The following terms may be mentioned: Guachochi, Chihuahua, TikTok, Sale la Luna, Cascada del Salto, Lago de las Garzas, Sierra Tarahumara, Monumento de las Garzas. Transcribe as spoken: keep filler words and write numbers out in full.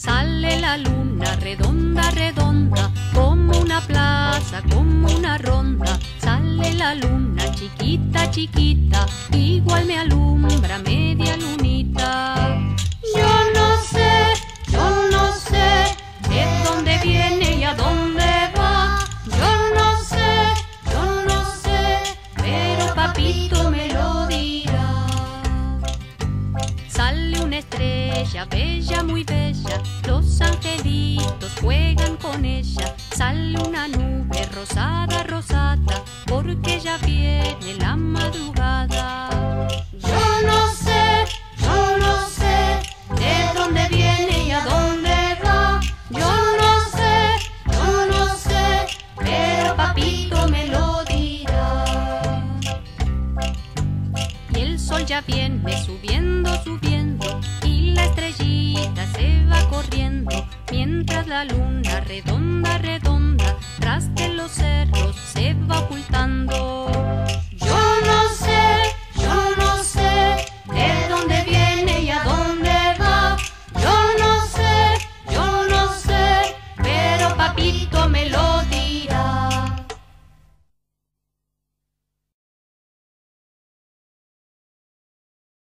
Sale la luna redonda, redonda, como una plaza, como una ronda. Sale la luna chiquita, chiquita, igual me alumbra media lunita. Yo no sé, yo no sé, de dónde viene y a dónde va. Yo no sé, yo no sé, pero papito me lo dirá. Sale una estrella, bella, muy bella, los angelitos juegan con ella. Sale una nube rosada, rosada, porque ya viene la madrugada. Yo no sé, yo no sé, de dónde viene y a dónde va. Yo no sé, yo no sé, pero papito me lo dirá. Y el sol ya viene subiendo, subiendo, y la estrellita se va corriendo, mientras la luna redonda, redonda, tras de los cerros se va ocultando. Yo no sé, yo no sé, de dónde viene y a dónde va. Yo no sé, yo no sé, pero papito